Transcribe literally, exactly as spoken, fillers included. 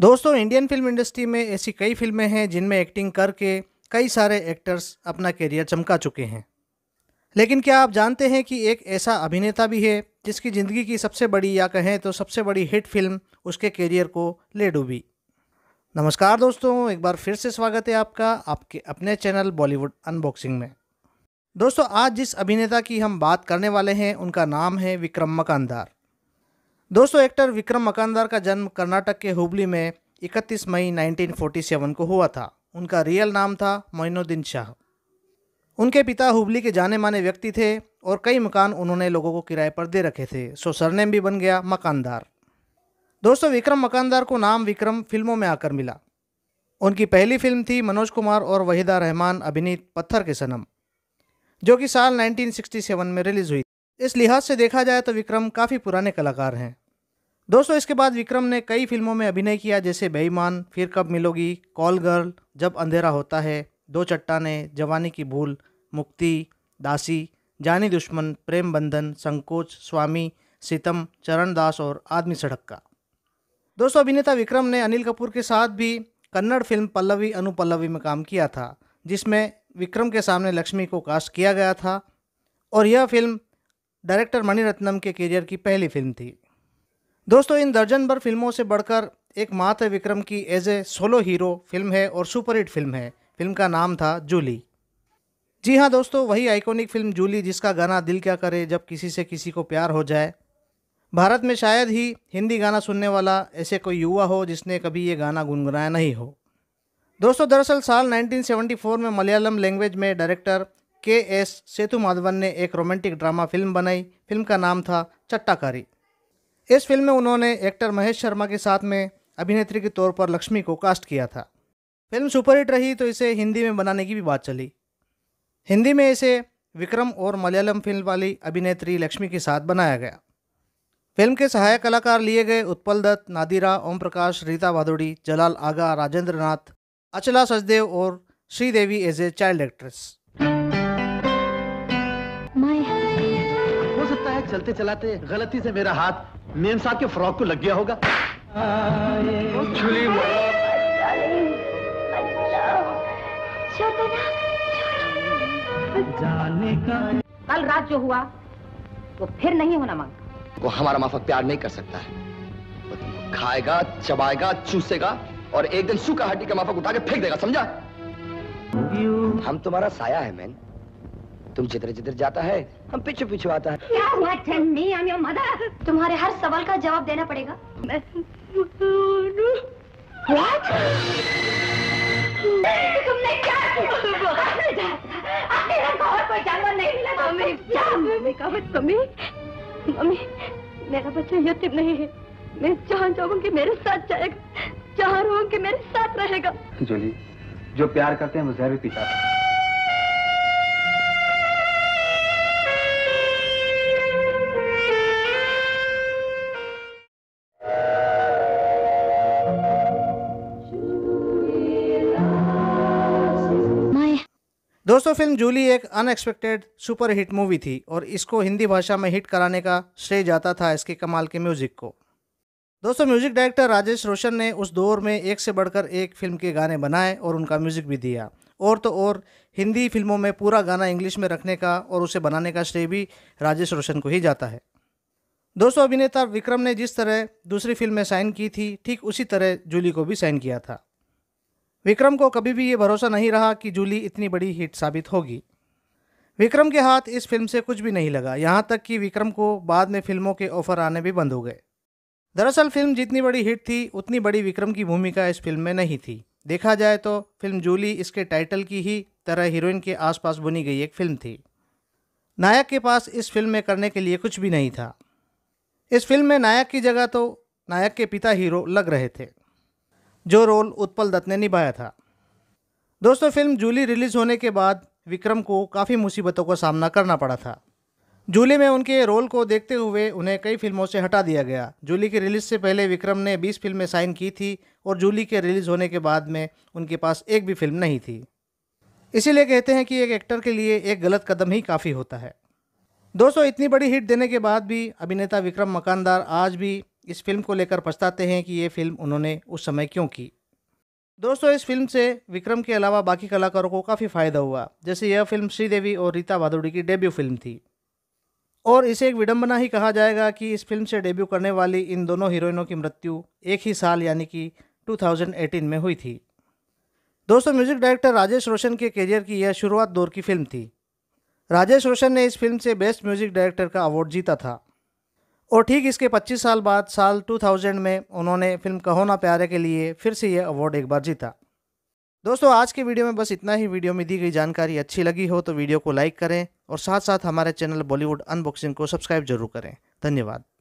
दोस्तों Indian film industry में ऐसी कई फिल्में हैं जिनमें एक्टिंग करके कई सारे एक्टर्स अपना करियर चमका चुके हैं, लेकिन क्या आप जानते हैं कि एक ऐसा अभिनेता भी है जिसकी ज़िंदगी की सबसे बड़ी या कहें तो सबसे बड़ी हिट फिल्म उसके करियर को ले डूबी। नमस्कार दोस्तों, एक बार फिर से स्वागत है आपका आपके अपने चैनल बॉलीवुड अनबॉक्सिंग में। दोस्तों आज जिस अभिनेता की हम बात करने वाले हैं उनका नाम है विक्रम मकांदार। दोस्तों एक्टर विक्रम मकांदार का जन्म कर्नाटक के हुबली में इकतीस मई उन्नीस सौ सैंतालीस को हुआ था। उनका रियल नाम था मोइनुद्दीन शाह। उनके पिता हुबली के जाने माने व्यक्ति थे और कई मकान उन्होंने लोगों को किराए पर दे रखे थे, सो सरनेम भी बन गया मकानदार। दोस्तों विक्रम मकानदार को नाम विक्रम फिल्मों में आकर मिला। उनकी पहली फिल्म थी मनोज कुमार और वहीदा रहमान अभिनीत पत्थर के सनम, जो कि साल उन्नीस सौ सड़सठ में रिलीज़ हुई। इस लिहाज से देखा जाए तो विक्रम काफ़ी पुराने कलाकार हैं। दोस्तों इसके बाद विक्रम ने कई फिल्मों में अभिनय किया, जैसे बेईमान, फिर कब मिलोगी, कॉल गर्ल, जब अंधेरा होता है, दो चट्टानें, जवानी की भूल, मुक्ति, दासी, जानी दुश्मन, प्रेम बंधन, संकोच, स्वामी, सितम, चरणदास और आदमी सड़क्का। दोस्तों अभिनेता विक्रम ने अनिल कपूर के साथ भी कन्नड़ फिल्म पल्लवी अनुपल्लवी में काम किया था, जिसमें विक्रम के सामने लक्ष्मी को कास्ट किया गया था और यह फिल्म डायरेक्टर मणिरत्नम के करियर की पहली फिल्म थी। दोस्तों इन दर्जन भर फिल्मों से बढ़कर एक मात्र विक्रम की as a solo hero film है और सुपरहिट फिल्म है। फिल्म का नाम था जूली। जी हाँ दोस्तों, वही आइकॉनिक फिल्म जूली जिसका गाना दिल क्या करे जब किसी से किसी को प्यार हो जाए। भारत में शायद ही हिंदी गाना सुनने वाला ऐसे कोई युवा हो जिसने कभी ये गाना गुनगुनाया नहीं हो। दोस्तों दरअसल साल उन्नीस सौ चौहत्तर में मलयालम लैंग्वेज में डायरेक्टर के एस सेतु माधवन ने एक रोमांटिक ड्रामा फिल्म बनाई। फिल्म का नाम था चट्टाकारी। इस फिल्म में उन्होंने एक्टर महेश शर्मा के साथ में अभिनेत्री के तौर पर लक्ष्मी को कास्ट किया था। फिल्म सुपरहिट रही तो इसे हिंदी में बनाने की भी बात चली। हिंदी में इसे विक्रम और मलयालम फिल्म वाली अभिनेत्री लक्ष्मी के साथ बनाया गया। फिल्म के सहायक कलाकार लिए गए उत्पल दत्त, नादिरा, ओम प्रकाश, रीता भादुड़ी, जलाल आगा, राजेंद्रनाथ, अचला सचदेव और Sridevi as a child actress. चलते चलाते गलती से मेरा हाथ मेम साहब के फ्रॉक को लग गया होगा। कल रात जो हुआ वो फिर नहीं होना मांग। वो हमारा माफा प्यार नहीं कर सकता है। वो खाएगा, चबाएगा, चूसेगा और एक दिन सूखा हड्डी का माफा उठा के फेंक देगा, समझा? हम तुम्हारा साया है मैन। तुम जिधर जिधर जाता है हम पीछे पीछे आता है। क्या हुआ Tanni, I am your mother. तुम्हारे हर सवाल का जवाब देना पड़ेगा। तुमने क्या किया? आपने और कोई जानवर नहीं मिला था। मम्मी क्या मम्मी का बच्चा? मम्मी मम्मी मेरा बच्चा यतीम नहीं है। मैं जहाँ जाऊँगी मेरे साथ जाएगा, जहाँ रहूँगी मेरे साथ रहेगा। जोली, जो प्यार करते हैं वो जहर भी पीता है। दोस्तों फिल्म जूली एक अनएक्सपेक्टेड सुपरहिट मूवी थी और इसको हिंदी भाषा में हिट कराने का श्रेय जाता था इसके कमाल के म्यूज़िक को। दोस्तों म्यूज़िक डायरेक्टर राजेश रोशन ने उस दौर में एक से बढ़कर एक फिल्म के गाने बनाए और उनका म्यूज़िक भी दिया। और तो और हिंदी फिल्मों में पूरा गाना इंग्लिश में रखने का और उसे बनाने का श्रेय भी राजेश रोशन को ही जाता है। दोस्तों अभिनेता विक्रम ने जिस तरह दूसरी फिल्म में साइन की थी, ठीक उसी तरह जूली को भी साइन किया था। विक्रम को कभी भी ये भरोसा नहीं रहा कि जूली इतनी बड़ी हिट साबित होगी। विक्रम के हाथ इस फिल्म से कुछ भी नहीं लगा, यहाँ तक कि विक्रम को बाद में फिल्मों के ऑफर आने भी बंद हो गए। दरअसल फिल्म जितनी बड़ी हिट थी उतनी बड़ी विक्रम की भूमिका इस फिल्म में नहीं थी। देखा जाए तो फिल्म जूली इसके टाइटल की ही तरह हीरोइन के आसपास बुनी गई एक फिल्म थी। नायक के पास इस फिल्म में करने के लिए कुछ भी नहीं था। इस फिल्म में नायक की जगह तो नायक के पिता हीरो लग रहे थे, जो रोल उत्पल दत्त ने निभाया था। दोस्तों फिल्म जूली रिलीज़ होने के बाद विक्रम को काफ़ी मुसीबतों का सामना करना पड़ा था। जूली में उनके रोल को देखते हुए उन्हें कई फिल्मों से हटा दिया गया। जूली की रिलीज़ से पहले विक्रम ने बीस फिल्में साइन की थी और जूली के रिलीज़ होने के बाद में उनके पास एक भी फिल्म नहीं थी। इसीलिए कहते हैं कि एक एक्टर के लिए एक गलत कदम ही काफ़ी होता है। दोस्तों इतनी बड़ी हिट देने के बाद भी अभिनेता विक्रम मकानदार आज भी इस फिल्म को लेकर पछताते हैं कि ये फिल्म उन्होंने उस समय क्यों की। दोस्तों, इस फिल्म से विक्रम के अलावा बाकी कलाकारों को काफ़ी फ़ायदा हुआ, जैसे यह फिल्म श्रीदेवी और रीता भादुड़ी की डेब्यू फिल्म थी और इसे एक विडंबना ही कहा जाएगा कि इस फिल्म से डेब्यू करने वाली इन दोनों हीरोइनों की मृत्यु एक ही साल यानी कि दो हज़ार अठारह में हुई थी। दोस्तों, म्यूज़िक डायरेक्टर राजेश रोशन के करियर की यह शुरुआत दौर की फिल्म थी। राजेश रोशन ने इस फिल्म से बेस्ट म्यूज़िक डायरेक्टर का अवार्ड जीता था और ठीक इसके पच्चीस साल बाद साल दो हज़ार में उन्होंने फिल्म कहो ना प्यारे के लिए फिर से यह अवार्ड एक बार जीता। दोस्तों, आज के वीडियो में बस इतना ही। वीडियो में दी गई जानकारी अच्छी लगी हो तो वीडियो को लाइक करें और साथ साथ हमारे चैनल बॉलीवुड अनबॉक्सिंग को सब्सक्राइब जरूर करें। धन्यवाद।